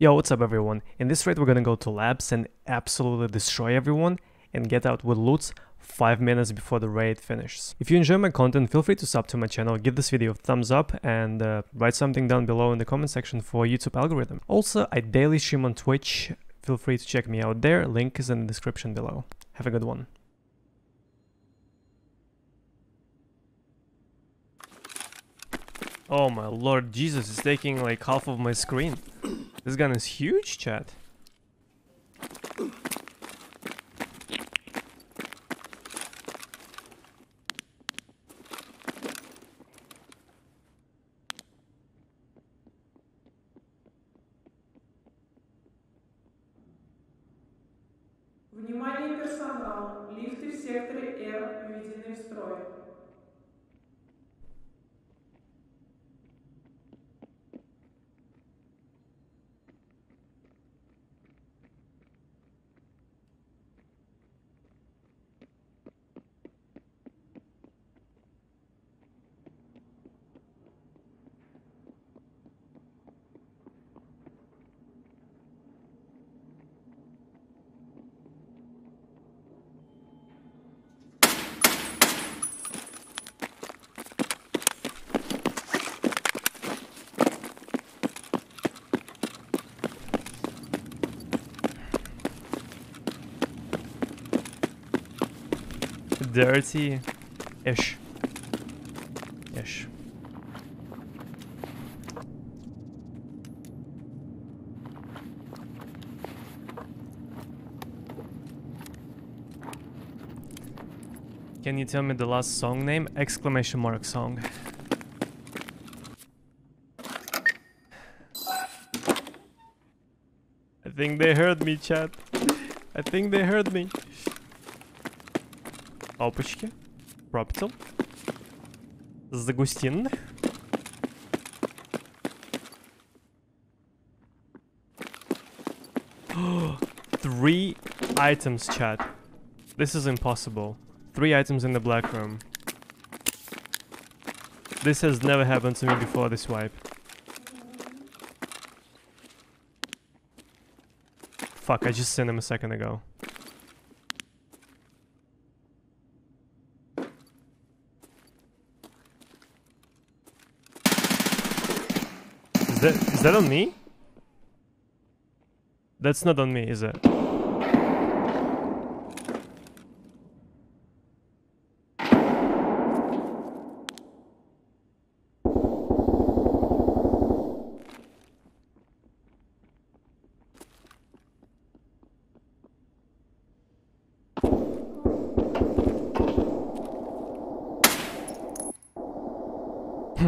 Yo, what's up everyone? In this raid we're gonna go to Labs and absolutely destroy everyone and get out with loots 5 minutes before the raid finishes. If you enjoy my content, feel free to sub to my channel, give this video a thumbs up and write something down below in the comment section for YouTube algorithm. Also, I daily stream on Twitch, feel free to check me out there, link is in the description below. Have a good one. Oh my lord, Jesus, it's taking like half of my screen. This gun is huge, chat. Внимание, персонал. Лифты в секторе R введены в строй. Dirty-ish. Ish. Can you tell me the last song name? Exclamation mark song. I think they heard me, chat. I think they heard me. Опачки. Пропитал. Загустин. Three items, chat. This is impossible. 3 items in the black room. This has never happened to me before, this wipe. Fuck, I just sent him a second ago. Is that on me? That's not on me, is it?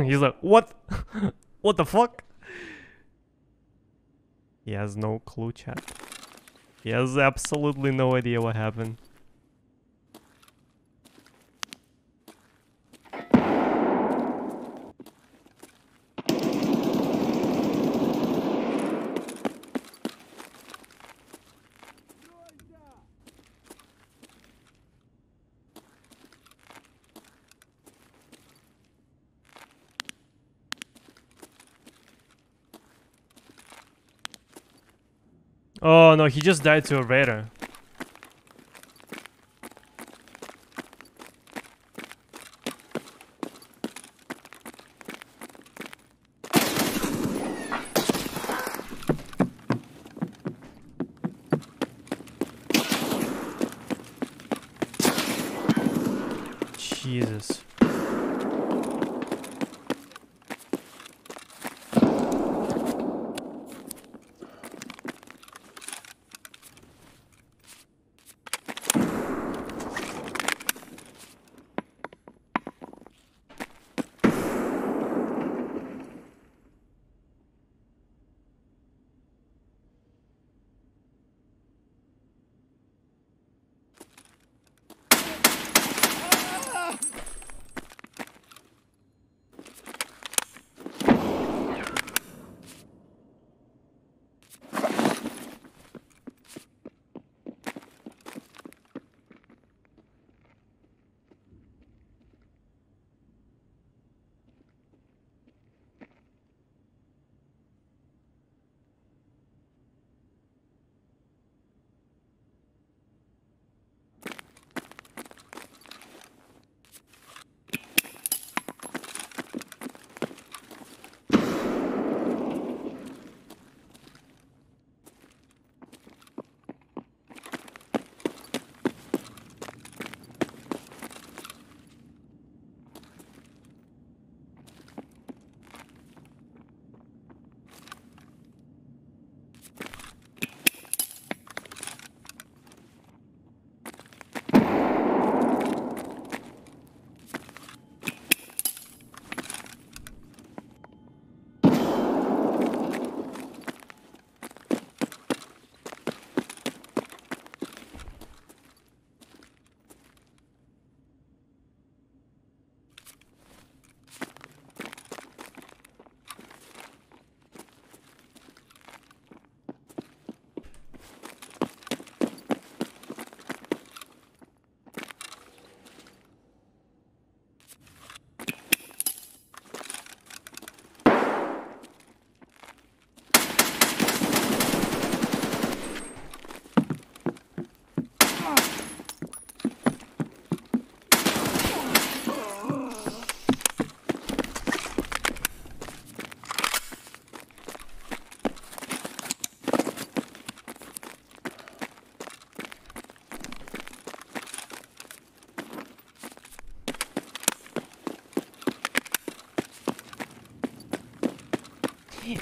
He's like, what? What the fuck? He has no clue, chat. He has absolutely no idea what happened. Oh no, he just died to a raider. Jesus.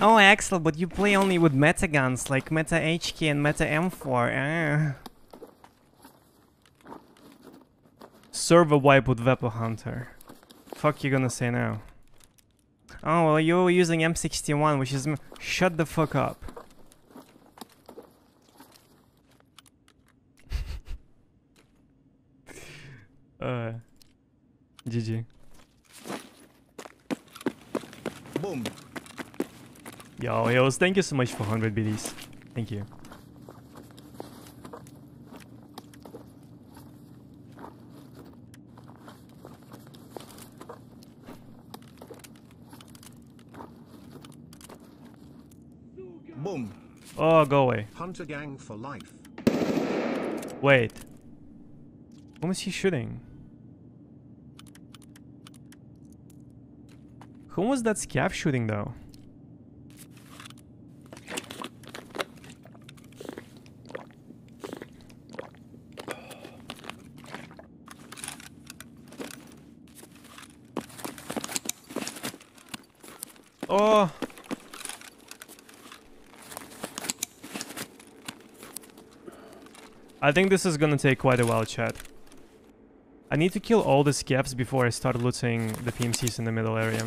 Oh, Axel, but you play only with meta guns, like meta HK and meta M4. Server wipe with Vepr Hunter. Fuck you gonna say now? Oh, well, you're using M61, which is... Shut the fuck up. GG. Boom. Yo, Hills, thank you so much for 100 BDs. Thank you. Boom. Oh, go away. Hunter gang for life. Wait. Whom is he shooting? Who was that scav shooting though? Oh. I think this is gonna take quite a while, chat. I need to kill all the scavs before I start looting the PMCs in the middle area.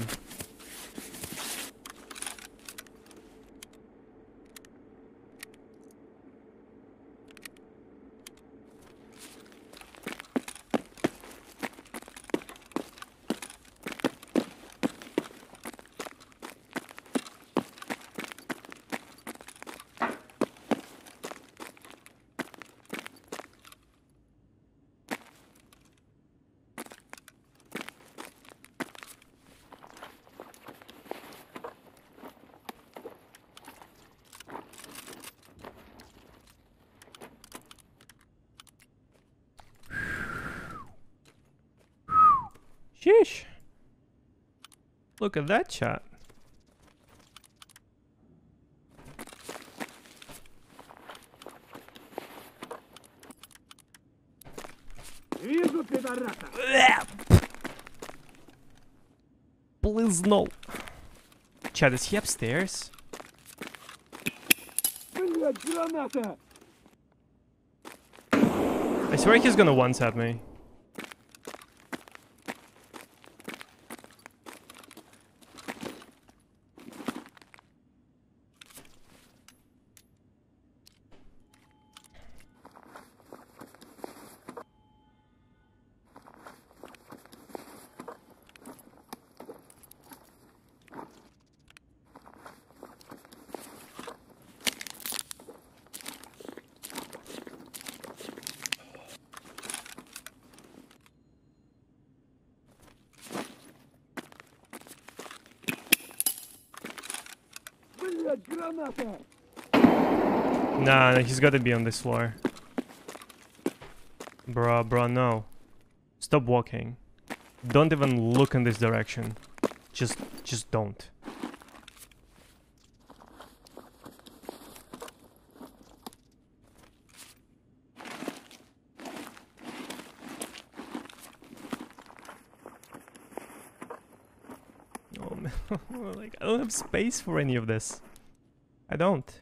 Sheesh. Look at that chat. Please no. Chat, is he upstairs? I swear he's gonna one-tap me. Nah, he's gotta be on this floor. Bruh, no. Stop walking. Don't even look in this direction. Just don't. Oh man, like I don't have space for any of this. I don't.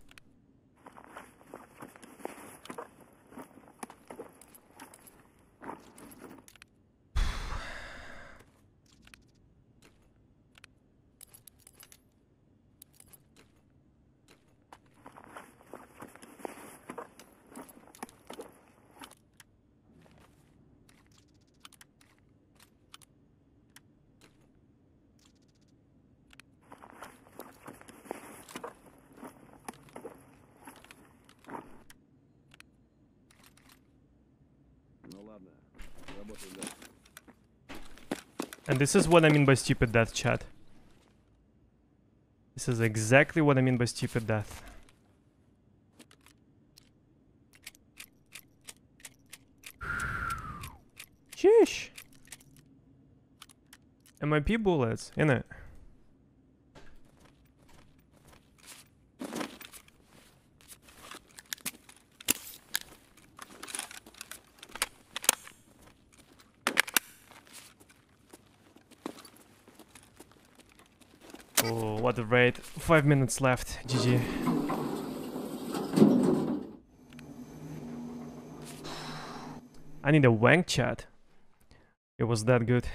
And this is what I mean by stupid death, chat. This is exactly what I mean by stupid death. Sheesh. MIP bullets, innit? Oh, what a raid. 5 minutes left. GG. I need a wank chat. It was that good.